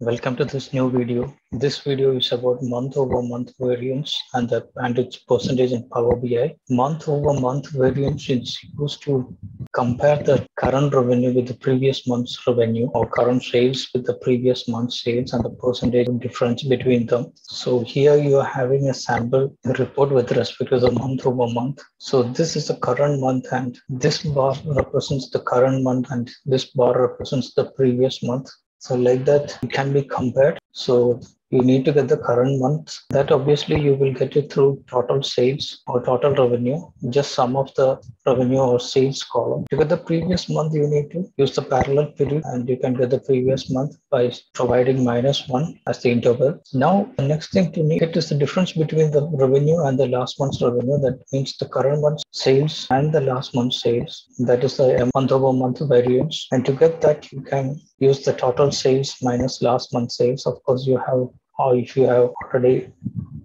Welcome to this new video. This video is about month-over-month variance and its percentage in Power BI. Month-over-month variance is used to compare the current revenue with the previous month's revenue or current sales with the previous month's sales and the percentage difference between them. So here you are having a sample report with respect to the month-over-month. So this is the current month and this bar represents the current month and this bar represents the previous month. So like that, it can be compared. So you need to get the current month. That obviously you will get it through total sales or total revenue, just sum of the revenue or sales column. To get the previous month, you need to use the parallel period and you can get the previous month by providing -1 as the interval. Now, the next thing to get is the difference between the revenue and the last month's revenue. That means the current month's sales and the last month's sales. That is the month over month variance. And to get that, you can use the total sales minus last month's sales. Of course, you have or if you have already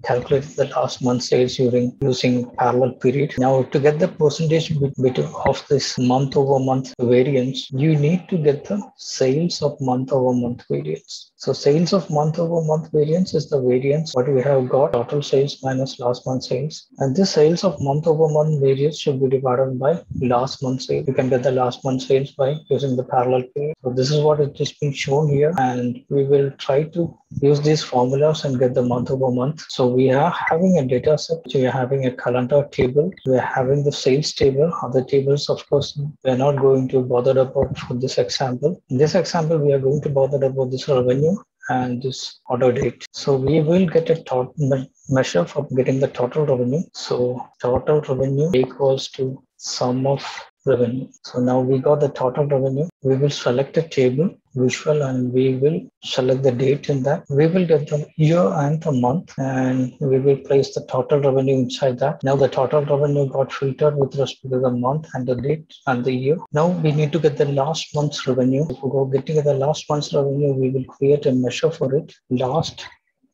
calculated the last month's sales using parallel period. Now, to get the percentage bit of this month over month variance, you need to get the sales of month over month variance. So sales of month over month variance is the variance what we have got, total sales minus last month's sales. And this sales of month over month variance should be divided by last month's sales. You can get the last month's sales by using the parallel period. So this is what it is being shown here. And we will try to use these formulas and get the month over month. So we are having a data set, we are having a calendar table, we are having the sales table. Other tables, of course, we are not going to bother about for this example. In this example, we are going to bother about this revenue and this order date. So we will get a total measure for getting the total revenue. So total revenue equals to sum of revenue. So now we got the total revenue. We will select a table, visual, and we will select the date in that. We will get the year and the month, and we will place the total revenue inside that. Now the total revenue got filtered with respect to the month and the date and the year. Now we need to get the last month's revenue. For getting the last month's revenue, we will create a measure for it. Last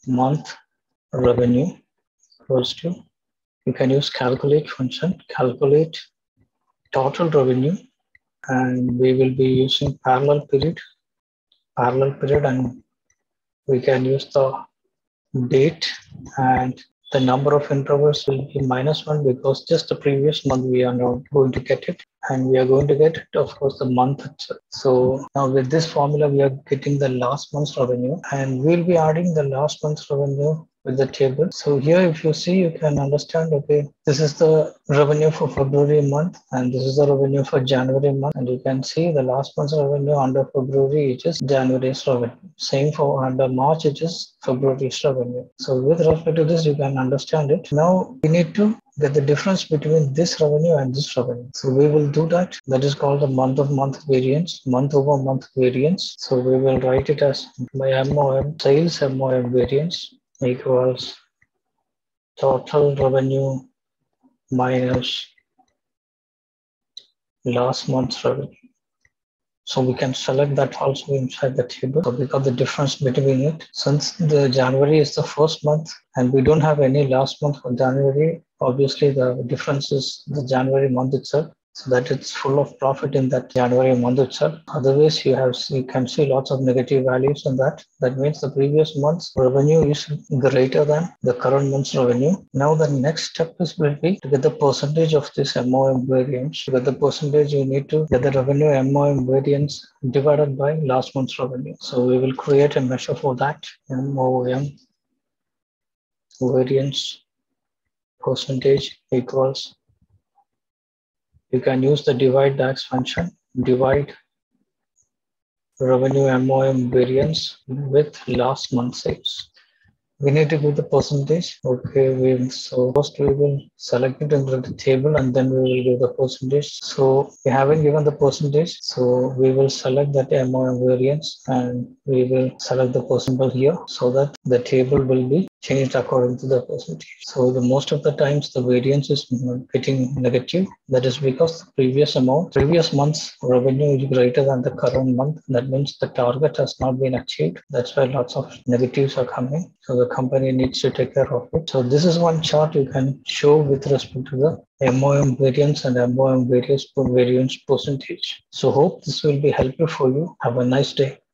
month revenue equals to, you can use calculate function, calculate total revenue, and we will be using parallel period, and we can use the date, and the number of intervals will be -1 because just the previous month we are not going to get it, and we are going to get it, of course, the month itself. So now with this formula, we are getting the last month's revenue, and we'll be adding the last month's revenue with the table. So here, if you see, you can understand, okay, this is the revenue for February month, and this is the revenue for January month. And you can see the last month's revenue under February, it is January's revenue. Same for under March, it is February's revenue. So with respect to this, you can understand it. Now we need to get the difference between this revenue and this revenue. So we will do that. That is called the month of month variance, month over month variance. So we will write it as by MoM, sales MoM variance equals total revenue minus last month's revenue. So we can select that also inside the table. So we got the difference between it. Since the January is the first month and we don't have any last month for January, obviously the difference is the January month itself. So that it's full of profit in that January month itself. Otherwise, you can see lots of negative values in that. That means the previous month's revenue is greater than the current month's revenue. Now the next step will be to get the percentage of this MoM variance. To get the percentage, you need to get the revenue MoM variance divided by last month's revenue. So we will create a measure for that. MoM variance percentage equals, you can use the divide DAX function, divide revenue MoM variance with last month's sales. We need to give the percentage. Okay, so first we will select it into the table and then we will give the percentage. So we haven't given the percentage. So we will select that MoM variance and we will select the percentile here so that the table will be changed according to the percentage. So the most of the times the variance is getting negative. That is because the previous month's revenue is greater than the current month. That means the target has not been achieved. That's why lots of negatives are coming. So the company needs to take care of it. So this is one chart you can show with respect to the MoM variance and MoM variance percentage. So hope this will be helpful for you. Have a nice day.